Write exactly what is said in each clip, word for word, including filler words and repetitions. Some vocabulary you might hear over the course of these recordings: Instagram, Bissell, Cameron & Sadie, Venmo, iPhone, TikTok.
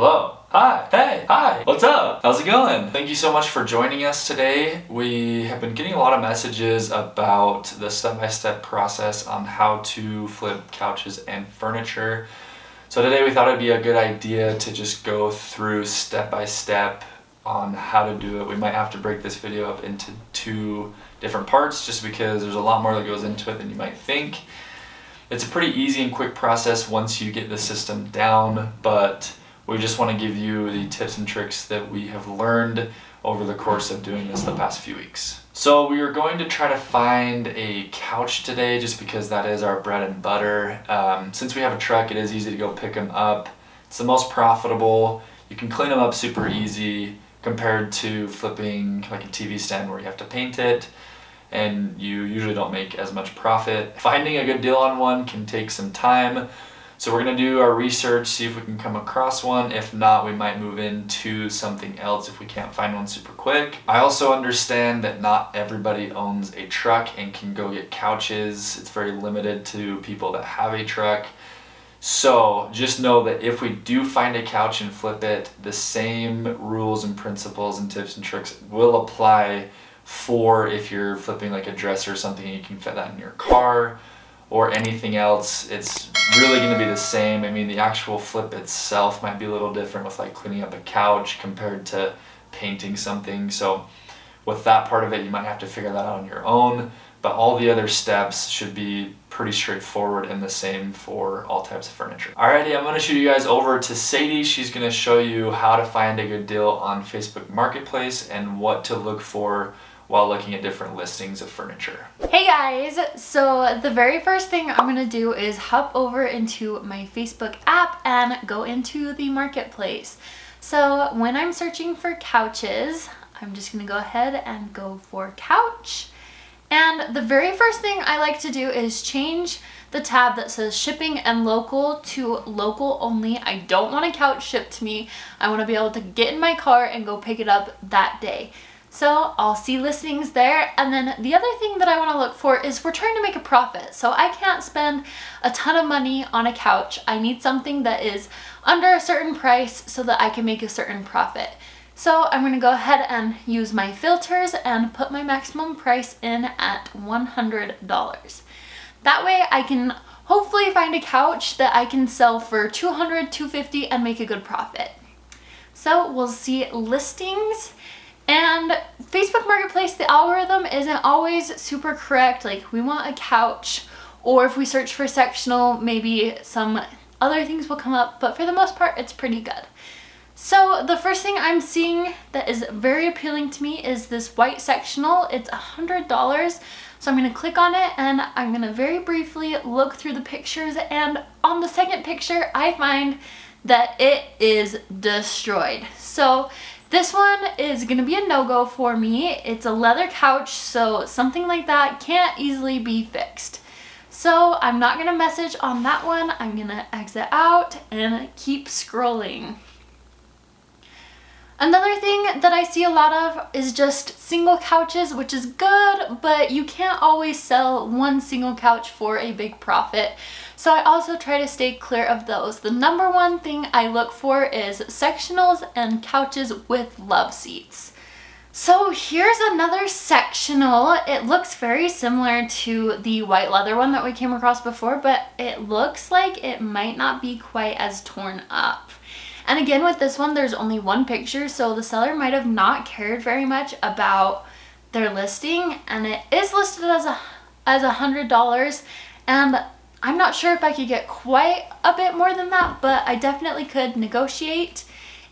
Hello. Hi, hey, hi, what's up? How's it going? Thank you so much for joining us today. We have been getting a lot of messages about the step-by-step process on how to flip couches and furniture. So today we thought it'd be a good idea to just go through step-by-step on how to do it. We might have to break this video up into two different parts just because there's a lot more that goes into it than you might think. It's a pretty easy and quick process once you get the system down, but we just want to give you the tips and tricks that we have learned over the course of doing this the past few weeks. So we are going to try to find a couch today just because that is our bread and butter. Um, since we have a truck, it is easy to go pick them up. It's the most profitable. You can clean them up super easy compared to flipping like a T V stand where you have to paint it and you usually don't make as much profit. Finding a good deal on one can take some time. So we're going to do our research, see if we can come across one. If not, we might move into something else if we can't find one super quick. I also understand that not everybody owns a truck and can go get couches. It's very limited to people that have a truck. So just know that if we do find a couch and flip it, the same rules and principles and tips and tricks will apply for if you're flipping like a dresser or something and you can fit that in your car or anything else. It's really gonna be the same. I mean, the actual flip itself might be a little different with like cleaning up a couch compared to painting something. So with that part of it, you might have to figure that out on your own, but all the other steps should be pretty straightforward and the same for all types of furniture. Alrighty, I'm gonna shoot you guys over to Sadie. She's gonna show you how to find a good deal on Facebook Marketplace and what to look for while looking at different listings of furniture. Hey guys, so the very first thing I'm gonna do is hop over into my Facebook app and go into the marketplace. So when I'm searching for couches, I'm just gonna go ahead and go for couch. And the very first thing I like to do is change the tab that says shipping and local to local only. I don't want a couch shipped to me. I wanna be able to get in my car and go pick it up that day. So I'll see listings there, and then the other thing that I want to look for is we're trying to make a profit, so I can't spend a ton of money on a couch. I need something that is under a certain price so that I can make a certain profit. So I'm going to go ahead and use my filters and put my maximum price in at one hundred dollars. That way I can hopefully find a couch that I can sell for two hundred dollars, two hundred fifty dollars and make a good profit. So we'll see listings. And Facebook Marketplace, the algorithm isn't always super correct. Like, we want a couch, or if we search for sectional, maybe some other things will come up, but for the most part, it's pretty good. So the first thing I'm seeing that is very appealing to me is this white sectional. It's one hundred dollars, so I'm gonna click on it, and I'm gonna very briefly look through the pictures, and on the second picture, I find that it is destroyed. So this one is gonna be a no-go for me. It's a leather couch, so something like that can't easily be fixed. So I'm not gonna message on that one. I'm gonna exit out and keep scrolling. Another thing that I see a lot of is just single couches, which is good, but you can't always sell one single couch for a big profit. So I also try to stay clear of those. The number one thing I look for is sectionals and couches with love seats. So here's another sectional. It looks very similar to the white leather one that we came across before, but it looks like it might not be quite as torn up. And again, with this one, there's only one picture, so the seller might have not cared very much about their listing, and it is listed as a as one hundred dollars, and I'm not sure if I could get quite a bit more than that, but I definitely could negotiate.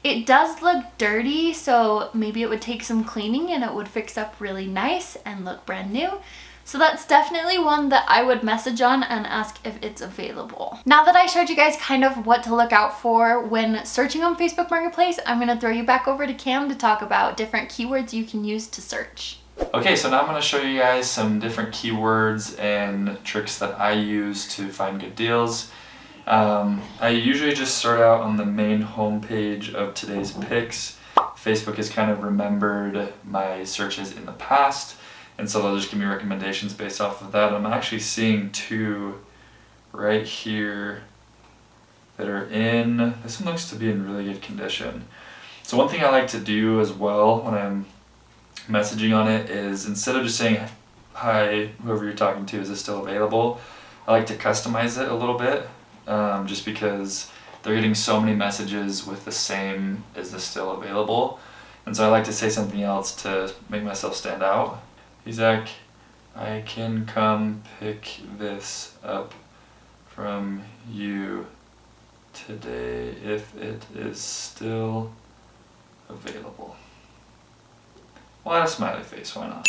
It does look dirty, so maybe it would take some cleaning and it would fix up really nice and look brand new. So that's definitely one that I would message on and ask if it's available. Now that I showed you guys kind of what to look out for when searching on Facebook Marketplace, I'm gonna throw you back over to Cam to talk about different keywords you can use to search. Okay, so now I'm going to show you guys some different keywords and tricks that I use to find good deals. Um, I usually just start out on the main homepage of today's picks. Facebook has kind of remembered my searches in the past, and so they'll just give me recommendations based off of that. I'm actually seeing two right here that are in, this one looks to be in really good condition. So one thing I like to do as well when I'm messaging on it is, instead of just saying, hi, whoever you're talking to, is this still available? I like to customize it a little bit, um, just because they're getting so many messages with the same, is this still available? And so I like to say something else to make myself stand out. He's like, I can come pick this up from you today if it is still available. Well, a smiley face, why not?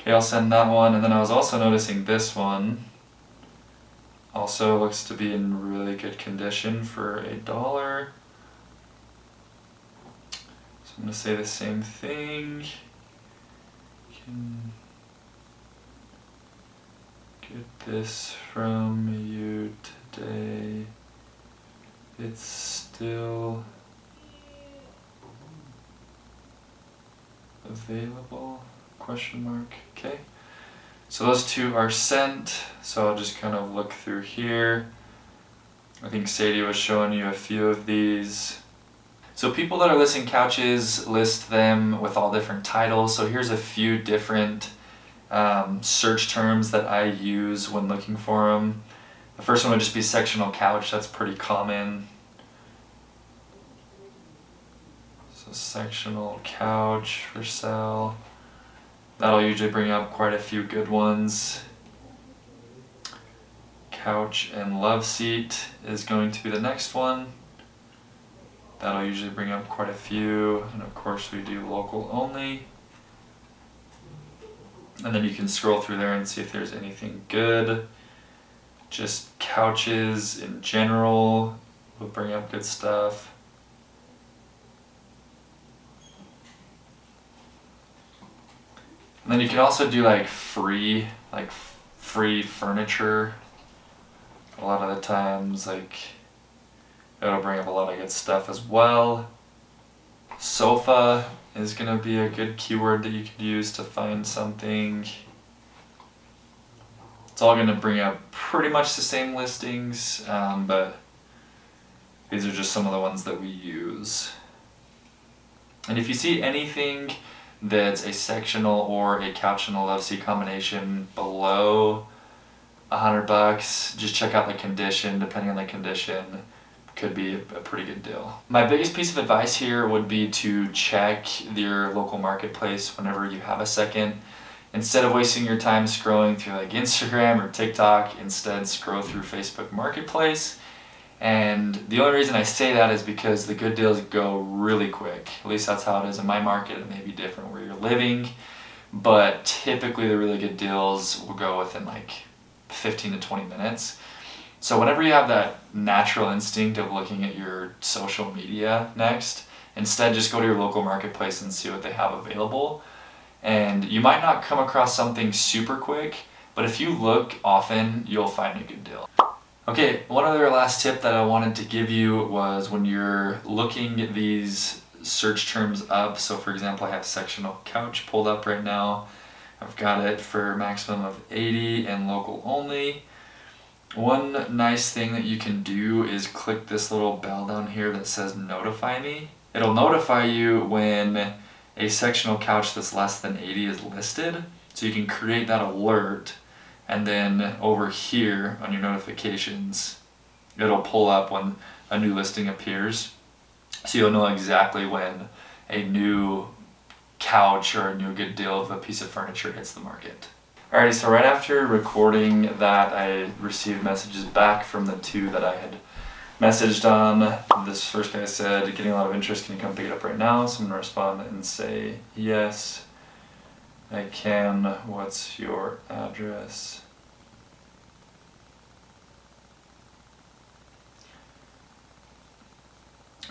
Okay, I'll send that one, and then I was also noticing this one also looks to be in really good condition for a dollar. So I'm gonna say the same thing. Can get this from you today. It's still available, question mark, okay. So those two are sent, so I'll just kind of look through here. I think Sadie was showing you a few of these. So people that are listing couches list them with all different titles. So here's a few different um, search terms that I use when looking for them. The first one would just be sectional couch, that's pretty common. So sectional couch for sale. That'll usually bring up quite a few good ones. Couch and love seat is going to be the next one. That'll usually bring up quite a few. And of course we do local only. And then you can scroll through there and see if there's anything good. Just couches in general will bring up good stuff. And then you can also do like free, like free furniture. A lot of the times, like, it'll bring up a lot of good stuff as well. Sofa is gonna be a good keyword that you could use to find something. It's all gonna bring up pretty much the same listings, um, but these are just some of the ones that we use. And if you see anything that's a sectional or a couch and a love seat combination below a hundred bucks, just check out the condition. Depending on the condition, could be a pretty good deal. My biggest piece of advice here would be to check your local marketplace whenever you have a second. Instead of wasting your time scrolling through like Instagram or TikTok, instead scroll through Facebook Marketplace. And the only reason I say that is because the good deals go really quick. At least that's how it is in my market. It may be different where you're living, but typically the really good deals will go within like fifteen to twenty minutes. So whenever you have that natural instinct of looking at your social media next, instead just go to your local marketplace and see what they have available. And you might not come across something super quick, but if you look often, you'll find a good deal. Okay, one other last tip that I wanted to give you was when you're looking at these search terms up, so for example, I have sectional couch pulled up right now. I've got it for a maximum of eighty and local only. One nice thing that you can do is click this little bell down here that says notify me. It'll notify you when a sectional couch that's less than eighty is listed. So you can create that alert. And then over here on your notifications, it'll pull up when a new listing appears. So you'll know exactly when a new couch or a new good deal of a piece of furniture hits the market. Alrighty, so right after recording that, I received messages back from the two that I had messaged on. This first guy said, getting a lot of interest, can you come pick it up right now? So I'm gonna respond and say, yes, I can. What's your address?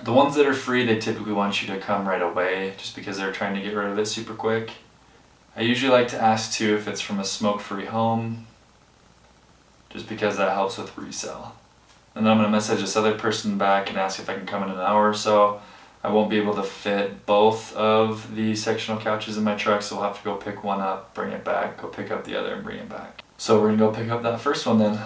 The ones that are free, they typically want you to come right away just because they're trying to get rid of it super quick. I usually like to ask too if it's from a smoke-free home, just because that helps with resale. And then I'm gonna message this other person back and ask if I can come in an hour or so. I won't be able to fit both of the sectional couches in my truck, so we'll have to go pick one up, bring it back, go pick up the other and bring it back. So we're gonna go pick up that first one then.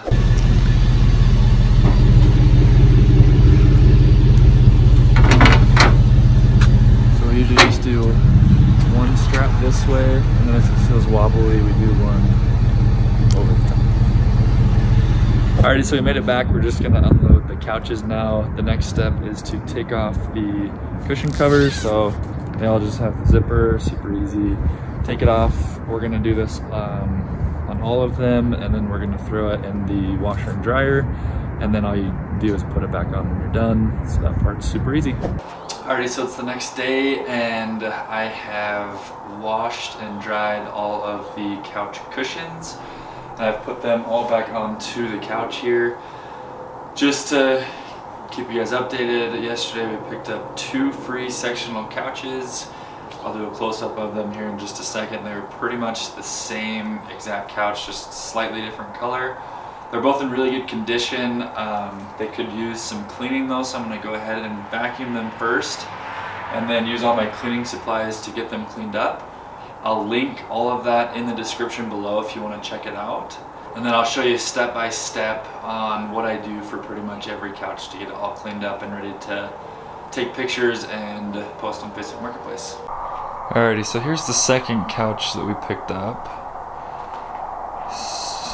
this way, and then if it feels wobbly, we do one over the top. Alrighty, so we made it back. We're just gonna unload the couches now. The next step is to take off the cushion cover, so they all just have the zipper, super easy. Take it off. We're gonna do this um, on all of them, and then we're gonna throw it in the washer and dryer, and then all you do is put it back on when you're done. So that part's super easy. Alrighty, so it's the next day, and I have washed and dried all of the couch cushions. I've put them all back onto the couch here. Just to keep you guys updated, yesterday we picked up two free sectional couches. I'll do a close-up of them here in just a second. They're pretty much the same exact couch, just slightly different color. They're both in really good condition. Um, they could use some cleaning though, so I'm gonna go ahead and vacuum them first and then use all my cleaning supplies to get them cleaned up. I'll link all of that in the description below if you want to check it out. And then I'll show you step by step on what I do for pretty much every couch to get it all cleaned up and ready to take pictures and post on Facebook Marketplace. Alrighty, so here's the second couch that we picked up.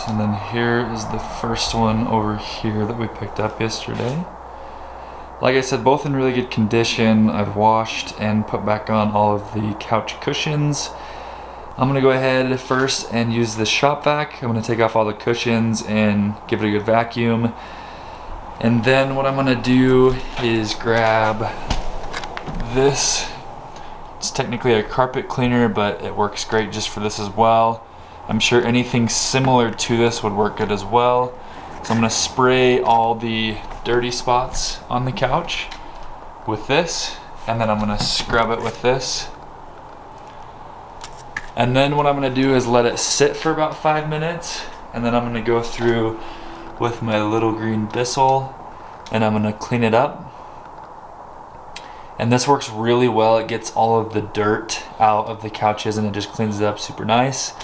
And then here is the first one over here that we picked up yesterday. Like I said, both in really good condition. I've washed and put back on all of the couch cushions. I'm gonna go ahead first and use the shop vac. I'm gonna take off all the cushions and give it a good vacuum. And then what I'm gonna do is grab this. It's technically a carpet cleaner, but it works great just for this as well. I'm sure anything similar to this would work good as well. So I'm gonna spray all the dirty spots on the couch with this, and then I'm gonna scrub it with this. And then what I'm gonna do is let it sit for about five minutes, and then I'm gonna go through with my little green Bissell, and I'm gonna clean it up. And this works really well. It gets all of the dirt out of the couches and it just cleans it up super nice.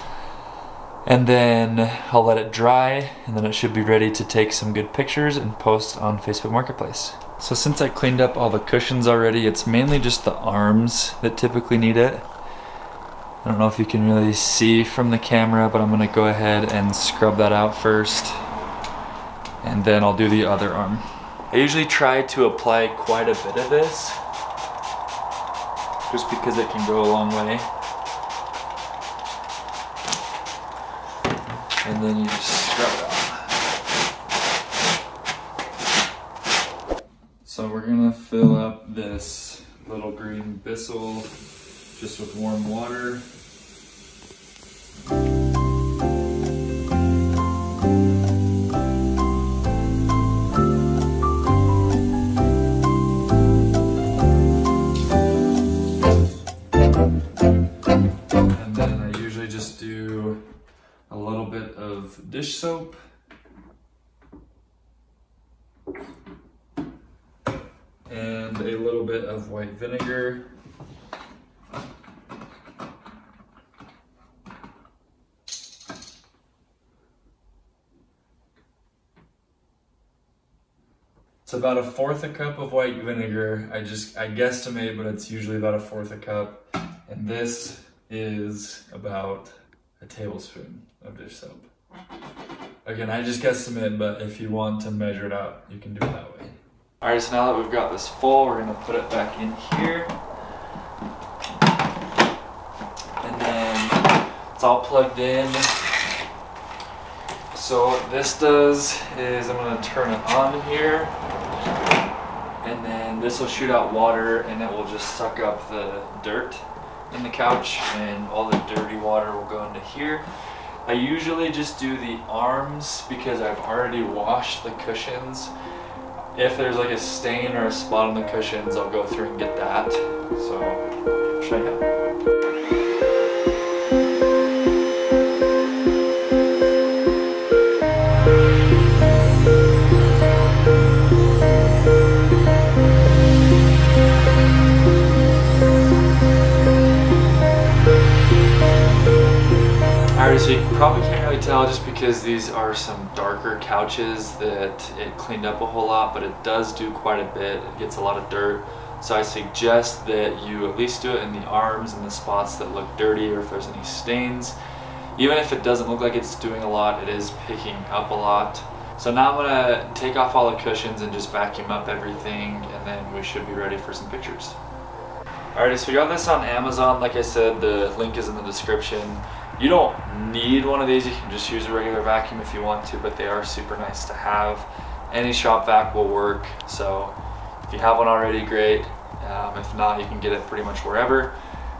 And then I'll let it dry, and then it should be ready to take some good pictures and post on Facebook Marketplace. So since I cleaned up all the cushions already, it's mainly just the arms that typically need it. I don't know if you can really see from the camera, but I'm gonna go ahead and scrub that out first, and then I'll do the other arm. I usually try to apply quite a bit of this, just because it can go a long way. And then you just scrub it out. So we're gonna fill up this little green Bissell just with warm water. Dish soap, and a little bit of white vinegar, it's about a fourth a cup of white vinegar. I just I guesstimate, but it's usually about a fourth a cup, and this is about a tablespoon of dish soap. Again, I just guesstimate, but if you want to measure it out, you can do it that way. Alright, so now that we've got this full, we're going to put it back in here. And then it's all plugged in. So what this does is I'm going to turn it on here. And then this will shoot out water, and it will just suck up the dirt in the couch, and all the dirty water will go into here. I usually just do the arms because I've already washed the cushions. If there's like a stain or a spot on the cushions, I'll go through and get that. So, I'll show you how. So you probably can't really tell just because these are some darker couches that it cleaned up a whole lot, but it does do quite a bit. It gets a lot of dirt, So I suggest that you at least do it in the arms and the spots that look dirty, or if there's any stains. Even if it doesn't look like it's doing a lot, it is picking up a lot. So now I'm gonna take off all the cushions and just vacuum up everything, and then we should be ready for some pictures. Alrighty, so we got this on Amazon. Like I said, the link is in the description. You don't need one of these, you can just use a regular vacuum if you want to, but they are super nice to have. Any shop vac will work, so if you have one already, great. Um, if not, you can get it pretty much wherever,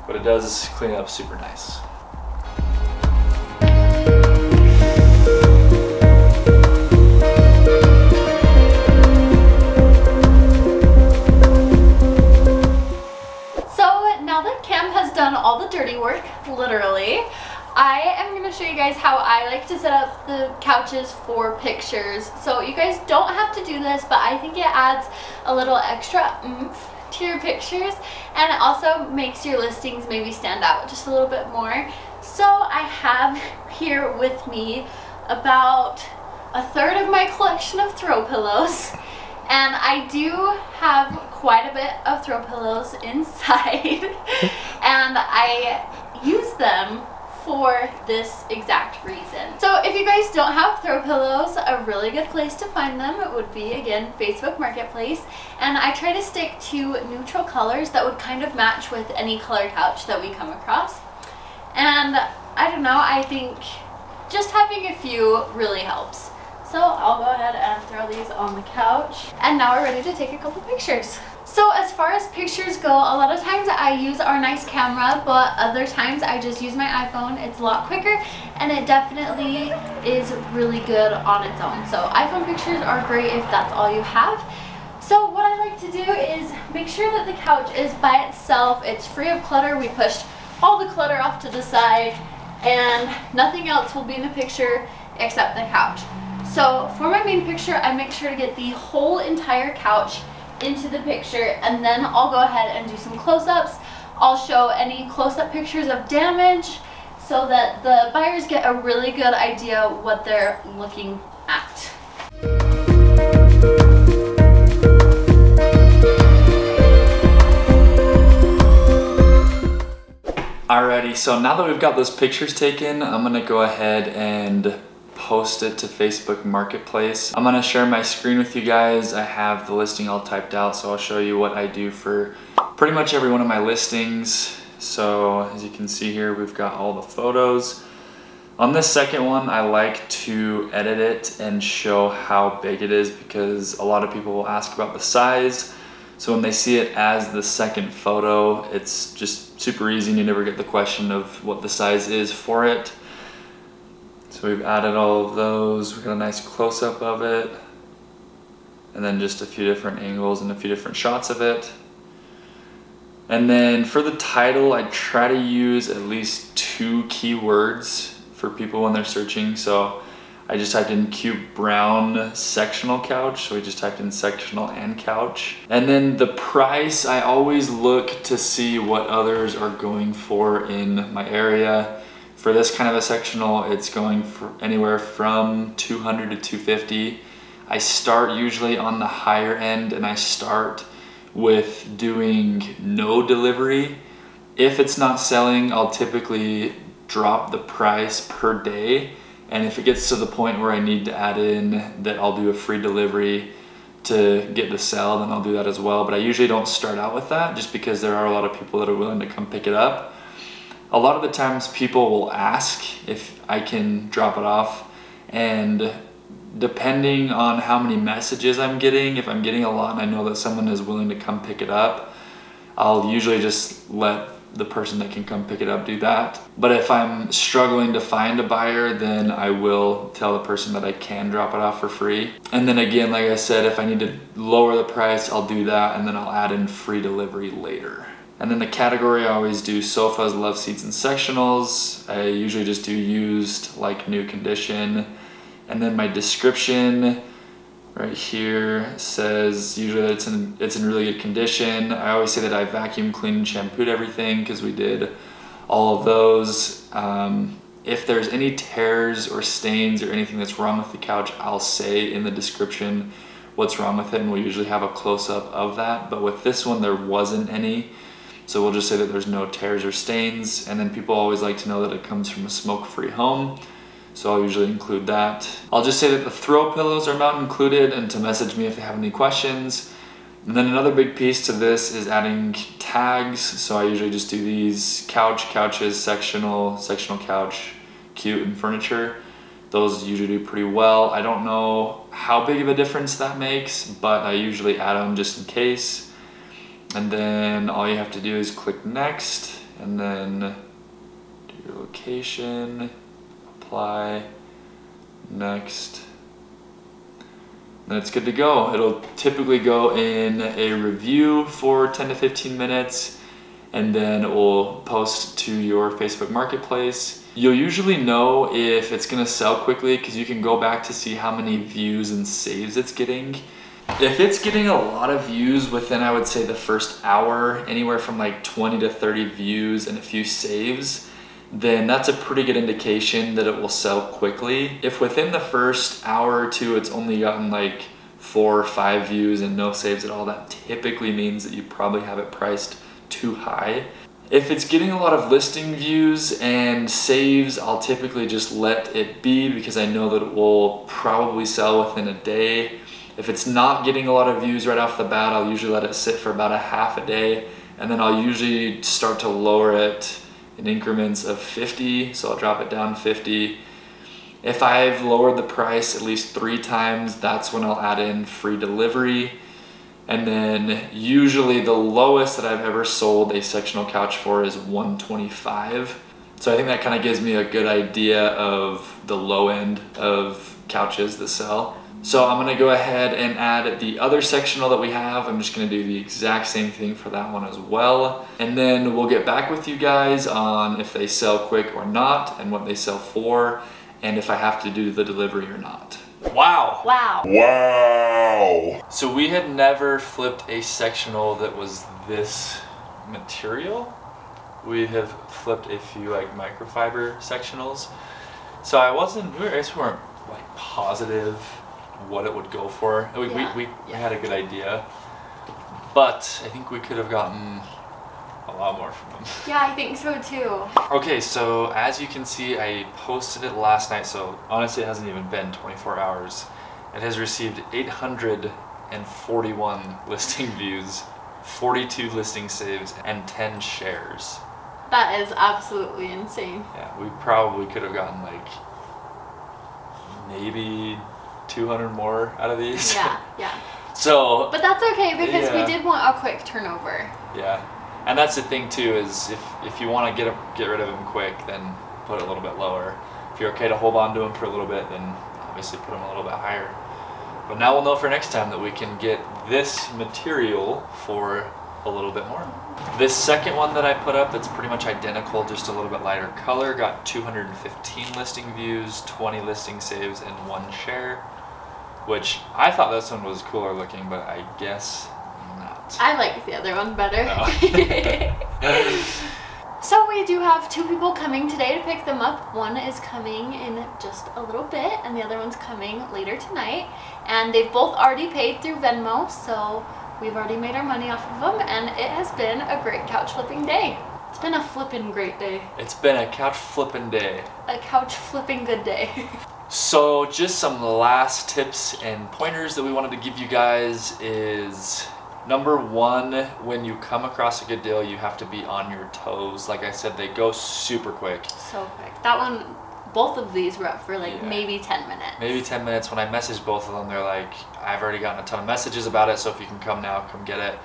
but it does clean up super nice. All the dirty work, literally. I am going to show you guys how I like to set up the couches for pictures. So you guys don't have to do this, but I think it adds a little extra oomph to your pictures, and it also makes your listings maybe stand out just a little bit more. So I have here with me about a third of my collection of throw pillows, and I do have quite a bit of throw pillows inside and I use them for this exact reason. So if you guys don't have throw pillows, a really good place to find them it would be, again, Facebook Marketplace, and I try to stick to neutral colors that would kind of match with any color couch that we come across. And I don't know, I think just having a few really helps. So I'll go ahead and throw these on the couch. And now we're ready to take a couple pictures. So as far as pictures go, a lot of times I use our nice camera, but other times I just use my iPhone. It's a lot quicker, and it definitely is really good on its own. So iPhone pictures are great if that's all you have. So what I like to do is make sure that the couch is by itself. It's free of clutter. We pushed all the clutter off to the side, and nothing else will be in the picture except the couch. So for my main picture, I make sure to get the whole entire couch into the picture, and then I'll go ahead and do some close-ups. I'll show any close-up pictures of damage so that the buyers get a really good idea what they're looking at. Alrighty, so now that we've got those pictures taken, I'm gonna go ahead and post it to Facebook Marketplace. I'm gonna share my screen with you guys. I have the listing all typed out, so I'll show you what I do for pretty much every one of my listings. So as you can see here, we've got all the photos. On this second one, I like to edit it and show how big it is, because a lot of people will ask about the size. So when they see it as the second photo, it's just super easy and you never get the question of what the size is for it. So we've added all of those. We've got a nice close-up of it, and then just a few different angles and a few different shots of it. And then for the title, I try to use at least two keywords for people when they're searching. So I just typed in cute brown sectional couch, so we just typed in sectional and couch. And then the price, I always look to see what others are going for in my area. For this kind of a sectional, it's going for anywhere from two hundred to two fifty. I start usually on the higher end, and I start with doing no delivery. If it's not selling, I'll typically drop the price per day. And if it gets to the point where I need to add in that I'll do a free delivery to get to sell, then I'll do that as well. But I usually don't start out with that, just because there are a lot of people that are willing to come pick it up. A lot of the times people will ask if I can drop it off, and depending on how many messages I'm getting, if I'm getting a lot and I know that someone is willing to come pick it up, I'll usually just let the person that can come pick it up do that. But if I'm struggling to find a buyer, then I will tell the person that I can drop it off for free. And then again, like I said, if I need to lower the price, I'll do that, and then I'll add in free delivery later. And then the category, I always do sofas, love seats, and sectionals. I usually just do used, like new condition. And then my description right here says usually that it's in, it's in really good condition. I always say that I vacuum cleaned and shampooed everything, because we did all of those. Um, if there's any tears or stains or anything that's wrong with the couch, I'll say in the description what's wrong with it, and we'll usually have a close-up of that. But with this one, there wasn't any. So we'll just say that there's no tears or stains. And then people always like to know that it comes from a smoke-free home. So I'll usually include that. I'll just say that the throw pillows are not included, and to message me if they have any questions. And then another big piece to this is adding tags. So I usually just do these couch, couches, sectional, sectional couch, cute, and furniture. Those usually do pretty well. I don't know how big of a difference that makes, but I usually add them just in case. And then all you have to do is click next, and then do your location, apply, next. And it's good to go. It'll typically go in a review for ten to fifteen minutes, and then it will post to your Facebook Marketplace. You'll usually know if it's gonna sell quickly because you can go back to see how many views and saves it's getting. If it's getting a lot of views within, I would say, the first hour, anywhere from like twenty to thirty views and a few saves, then that's a pretty good indication that it will sell quickly. If within the first hour or two it's only gotten like four or five views and no saves at all, that typically means that you probably have it priced too high. If it's getting a lot of listing views and saves, I'll typically just let it be because I know that it will probably sell within a day. If it's not getting a lot of views right off the bat, I'll usually let it sit for about a half a day, and then I'll usually start to lower it in increments of fifty, so I'll drop it down fifty. If I've lowered the price at least three times, that's when I'll add in free delivery. And then usually the lowest that I've ever sold a sectional couch for is one twenty-five. So I think that kind of gives me a good idea of the low end of couches that sell. So I'm gonna go ahead and add the other sectional that we have. I'm just gonna do the exact same thing for that one as well. And then we'll get back with you guys on if they sell quick or not, and what they sell for, and if I have to do the delivery or not. Wow. Wow. Wow. So we had never flipped a sectional that was this material. We have flipped a few like microfiber sectionals. So I wasn't, we weren't, we weren't like positive what it would go for. We, yeah. we, we yeah. had a good idea, but I think we could have gotten a lot more from them. Yeah, I think so too. Okay, so as you can see, I posted it last night, so honestly it hasn't even been twenty-four hours. It has received eight hundred forty-one listing views, forty-two listing saves, and ten shares. That is absolutely insane. Yeah, we probably could have gotten like maybe two hundred more out of these. Yeah, yeah. So, but that's okay because yeah. we did want a quick turnover. Yeah, and that's the thing too, is if if you want to get a, get rid of them quick, then put it a little bit lower. If you're okay to hold on to them for a little bit, then obviously put them a little bit higher. But now we'll know for next time that we can get this material for a little bit more. This second one that I put up, that's pretty much identical, just a little bit lighter color, got two hundred fifteen listing views, twenty listing saves, and one share. Which I thought this one was cooler looking, but I guess not. I like the other one better. No. So we do have two people coming today to pick them up. One is coming in just a little bit, and the other one's coming later tonight. And they've both already paid through Venmo, so we've already made our money off of them, and it has been a great couch flipping day. It's been a flipping great day. It's been a couch flipping day. A couch flipping good day. So just some last tips and pointers that we wanted to give you guys is, number one, when you come across a good deal, you have to be on your toes. Like I said, they go super quick. So quick. That one, both of these were up for like yeah. maybe ten minutes. Maybe ten minutes. When I messaged both of them, they're like, I've already gotten a ton of messages about it, so if you can come now, come get it.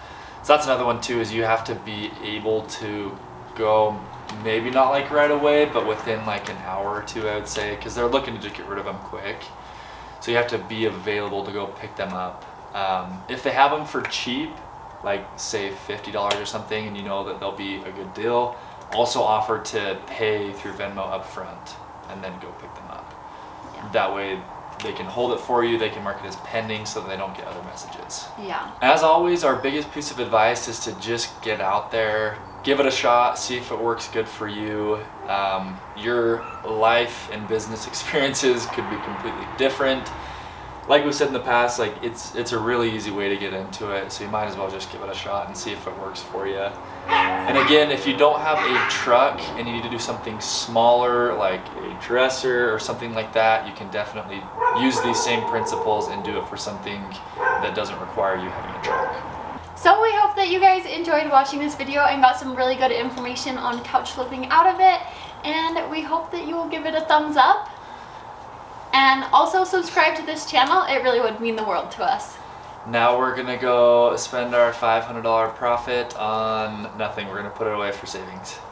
So that's another one too, is you have to be able to go, maybe not like right away, but within like an hour or two, I would say, because they're looking to just get rid of them quick. So you have to be available to go pick them up. Um, if they have them for cheap, like say fifty dollars or something, and you know that they'll be a good deal, also offer to pay through Venmo up front and then go pick them up. Yeah. That way they can hold it for you, they can mark it as pending so that they don't get other messages. Yeah. As always, our biggest piece of advice is to just get out there, give it a shot, see if it works good for you. Um, your life and business experiences could be completely different. like we said in the past, like it's it's a really easy way to get into it, so you might as well just give it a shot and see if it works for you. And again, if you don't have a truck and you need to do something smaller, like a dresser or something like that, you can definitely use these same principles and do it for something that doesn't require you having a truck. So we hope that you guys enjoyed watching this video and got some really good information on couch flipping out of it, and we hope that you will give it a thumbs up and also subscribe to this channel. It really would mean the world to us. Now we're gonna go spend our five hundred dollar profit on nothing. We're gonna put it away for savings.